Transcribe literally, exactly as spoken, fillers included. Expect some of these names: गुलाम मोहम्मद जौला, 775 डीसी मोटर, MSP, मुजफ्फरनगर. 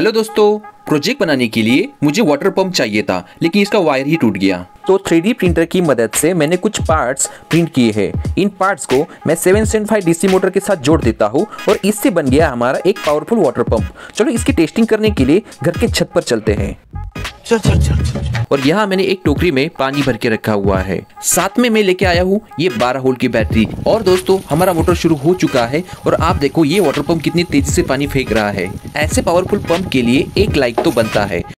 Hello दोस्तों, project बनाने के लिए मुझे वाटर पंप चाहिए था, लेकिन इसका वायर ही टूट गया। तो थ्री डी प्रिंटर की मदद से मैंने कुछ पार्ट्स प्रिंट किए हैं। इन पार्ट्स को मैं seven seven five डीसी मोटर के साथ जोड़ देता हूँ और इससे बन गया हमारा एक पावरफुल वाटर पंप। चलो इसकी टेस्टिंग करने के लिए घर के छत पर चलते हैं। चल चल चल चल। और यहाँ मैंने एक टोकरी में पानी भर के रखा हुआ है। साथ में मैं लेके आया हूँ ये बारह होल्ट की बैटरी। और दोस्तों हमारा मोटर शुरू हो चुका है और आप देखो ये वाटर पंप कितनी तेजी से पानी फेंक रहा है। ऐसे पावरफुल पंप के लिए एक लाइक तो बनता है।